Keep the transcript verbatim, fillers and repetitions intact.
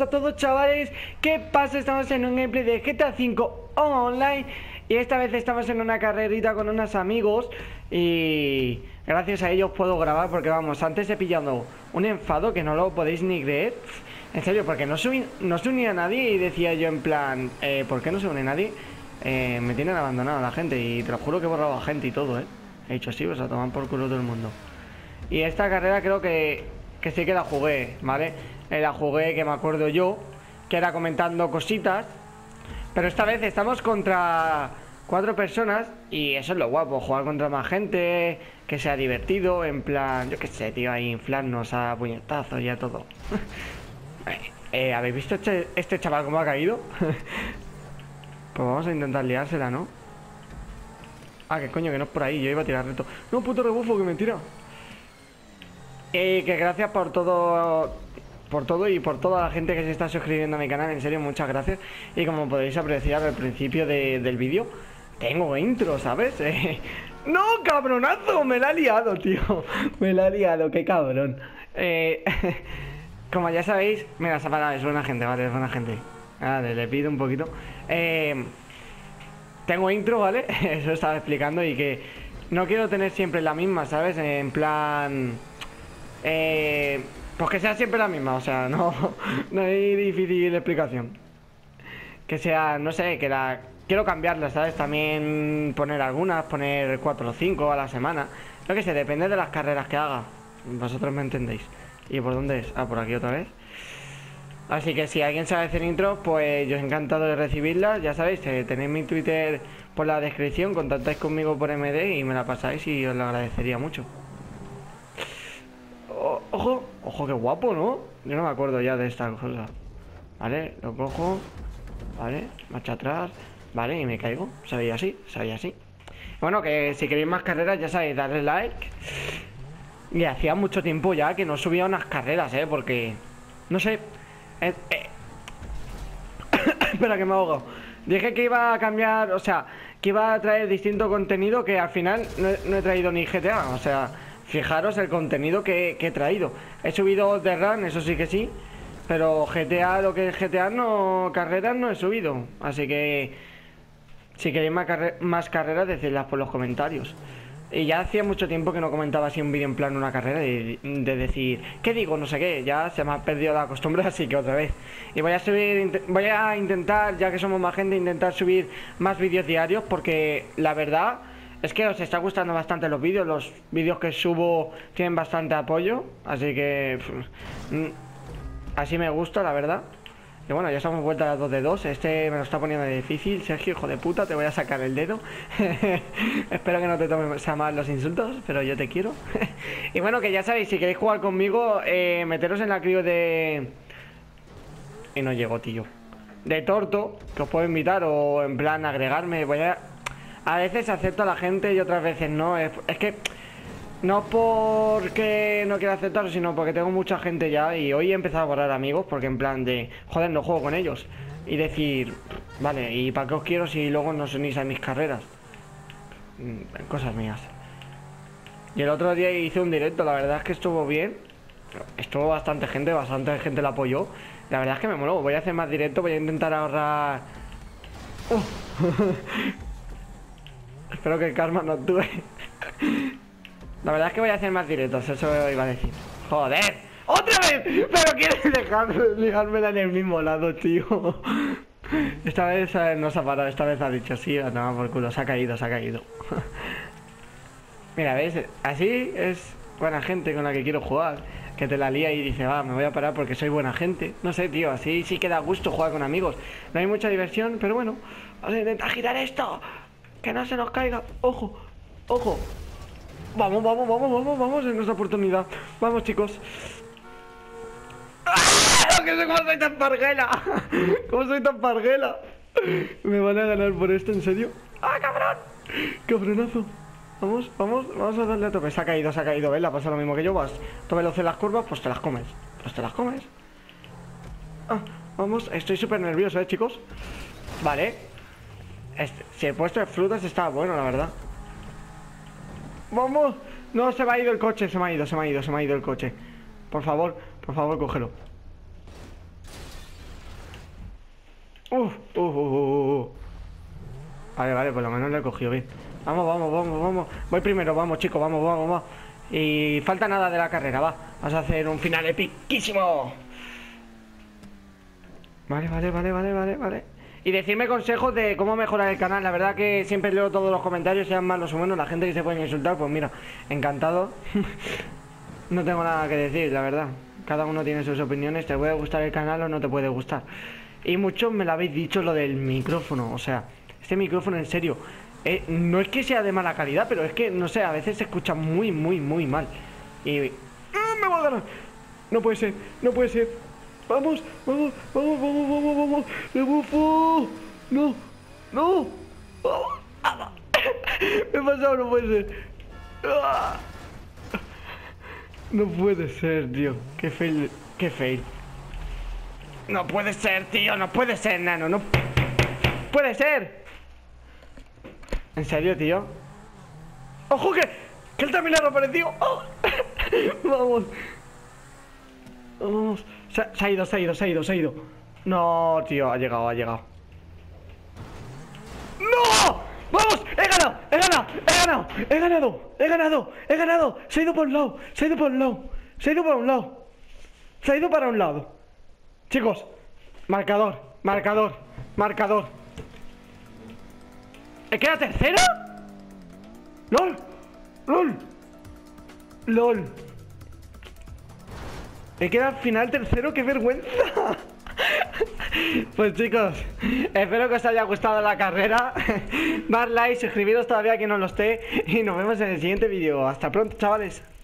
días a todos, chavales. ¿Qué pasa? Estamos en un gameplay de G T A cinco Online. Y esta vez estamos en una carrerita con unos amigos. Y gracias a ellos puedo grabar, porque vamos, antes he pillado un enfado que no lo podéis ni creer. En serio, porque no se, no se unía nadie. Y decía yo en plan, eh, ¿por qué no se une nadie? Eh, me tienen abandonado la gente. Y te lo juro que he borrado a gente y todo, eh he dicho, sí, pues a tomar por culo todo el mundo. Y esta carrera creo que, que sí que la jugué, ¿vale? La jugué, que me acuerdo yo, que era comentando cositas. Pero esta vez estamos contra cuatro personas. Y eso es lo guapo, jugar contra más gente, que sea divertido, en plan, yo qué sé, tío, ahí inflarnos a puñetazos y a todo. eh, ¿Habéis visto este, este chaval cómo ha caído? Pues vamos a intentar liársela, ¿no? Ah, que coño, que no es por ahí, yo iba a tirar reto. No, puto rebufo, que mentira. Eh, que gracias por todo... por todo y por toda la gente que se está suscribiendo a mi canal, en serio, muchas gracias. Y como podéis apreciar al principio de, del vídeo, tengo intro, ¿sabes? Eh, ¡No, cabronazo! Me la ha liado, tío. Me la ha liado, qué cabrón. Eh, como ya sabéis, mira, es buena gente, vale, es buena gente. Vale, le pido un poquito. Eh, tengo intro, ¿vale? Eso estaba explicando y que no quiero tener siempre la misma, ¿sabes? En plan... Eh... Pues que sea siempre la misma, o sea, no, no hay difícil explicación. Que sea, no sé, que la... Quiero cambiarla, ¿sabes? También poner algunas, poner cuatro o cinco a la semana. Lo que sé, depende de las carreras que haga. Vosotros me entendéis. ¿Y por dónde es? Ah, por aquí otra vez. Así que si alguien sabe hacer intros, pues yo encantado de recibirlas. Ya sabéis, eh, tenéis mi Twitter por la descripción, contactáis conmigo por M D y me la pasáis y os lo agradecería mucho. Ojo, ojo, qué guapo, ¿no? Yo no me acuerdo ya de esta cosa. Vale, lo cojo. Vale, marcha atrás. Vale, y me caigo, se veía así, se veía así. Bueno, que si queréis más carreras, ya sabéis, darle like. Y hacía mucho tiempo ya que no subía unas carreras, ¿eh? Porque, no sé eh, eh. Espera, que me ahogo. Dije que iba a cambiar, o sea, que iba a traer distinto contenido, que al final no, no he traído ni G T A, o sea... Fijaros el contenido que, que he traído. He subido The Run, eso sí que sí. Pero G T A, lo que es G T A no... Carreras no he subido. Así que... Si queréis más, carre más carreras, decidlas por los comentarios. Y ya hacía mucho tiempo que no comentaba así un vídeo en plan una carrera de, de decir, ¿qué digo? No sé qué. Ya se me ha perdido la costumbre, así que otra vez. Y voy a subir... Voy a intentar, ya que somos más gente, intentar subir más vídeos diarios. Porque la verdad... Es que os está gustando bastante los vídeos. Los vídeos que subo tienen bastante apoyo. Así que... Pff, así me gusta, la verdad. Y bueno, ya estamos vuelta a las dos de dos. Este me lo está poniendo difícil. Sergio, hijo de puta, te voy a sacar el dedo. Espero que no te tomes a mal los insultos, pero yo te quiero. Y bueno, que ya sabéis, si queréis jugar conmigo, eh, meteros en la crio de... Y no llegó, tío. De Torto, que os puedo invitar. O en plan agregarme. Voy a... A veces acepto a la gente y otras veces no. Es, es que no porque no quiero aceptarlo, sino porque tengo mucha gente ya. Y hoy he empezado a borrar amigos porque en plan de, joder, no juego con ellos. Y decir, vale, ¿y para qué os quiero si luego no os unís a mis carreras? Cosas mías. Y el otro día hice un directo, la verdad es que estuvo bien. Estuvo bastante gente, bastante gente la apoyó. La verdad es que me moló, voy a hacer más directo, voy a intentar ahorrar... Uh. Espero que el karma no actúe. La verdad es que voy a hacer más directos, eso iba a decir. ¡Joder! ¡Otra vez! Pero quieres dejar ligármela en el mismo lado, tío. Esta vez eh, no se ha parado, esta vez ha dicho sí, la toma por culo, se ha caído, se ha caído. Mira, ¿ves? Así es buena gente con la que quiero jugar. Que te la lía y dice, va, me voy a parar porque soy buena gente. No sé, tío, así sí que da gusto jugar con amigos. No hay mucha diversión, pero bueno, vamos a intentar girar esto. Que no se nos caiga, ojo, ojo. Vamos, vamos, vamos, vamos, vamos en nuestra oportunidad. Vamos, chicos. ¡Ah! ¡Que sé cómo soy tan parguela! ¿Cómo soy tan parguela? ¿Me van a ganar por esto, en serio? ¡Ah, cabrón! ¡Cabronazo! Vamos, vamos, vamos a darle a tope. Se ha caído, se ha caído, ¿ves? La pasa lo mismo que yo. Vas, tómelo en las curvas, pues te las comes. Pues te las comes. Ah, vamos, estoy súper nervioso, ¿eh, chicos? Vale. Este, si he puesto de frutas está bueno, la verdad. ¡Vamos! No, se me ha ido el coche, se me ha ido, se me ha ido, se me ha ido el coche. Por favor, por favor, cógelo. ¡Uf! Uh, uh, uh. Vale, vale, por lo menos lo he cogido bien. Vamos, vamos, vamos, vamos. Voy primero, vamos, chicos, vamos, vamos, vamos. Y falta nada de la carrera, va. Vamos a hacer un final epiquísimo. Vale, vale, vale, vale, vale, vale. Y decirme consejos de cómo mejorar el canal. La verdad que siempre leo todos los comentarios, sean malos o buenos. La gente que se pueden insultar, pues mira, encantado. No tengo nada que decir, la verdad. Cada uno tiene sus opiniones. Te puede gustar el canal o no te puede gustar. Y muchos me lo habéis dicho lo del micrófono. O sea, este micrófono en serio, eh, no es que sea de mala calidad, pero es que, no sé, a veces se escucha muy, muy, muy mal. Y... ¡Ah, me voy a ganar! No puede ser, no puede ser. Vamos, vamos, vamos, vamos, vamos, vamos. ¡Rebufo! No, no. ¡Vamos! Me he pasado, no puede ser. ¡Ah! No puede ser, tío. Qué fail, qué fail. No puede ser, tío, no puede ser, nano. No puede ser. En serio, tío. ¡Ojo que! ¡Que él también ha aparecido! ¡Oh! Vamos. Vamos. Se, se ha ido, se ha ido, se ha ido, se ha ido. No, tío, ha llegado, ha llegado. ¡No! ¡Vamos! ¡He ganado! ¡He ganado! ¡He ganado! ¡He ganado! ¡He ganado! ¡He ganado! ¡Se ha ido por un lado! ¡Se ha ido por un lado! ¡Se ha ido por un lado! ¡Se ha ido para un lado! Chicos, marcador, marcador, marcador. ¿Eh, queda tercero? ¡Lol! ¡Lol! ¡Lol! Me queda al final tercero, qué vergüenza. Pues chicos, espero que os haya gustado la carrera. Dar like, suscribiros todavía que no lo esté. Y nos vemos en el siguiente vídeo. Hasta pronto, chavales.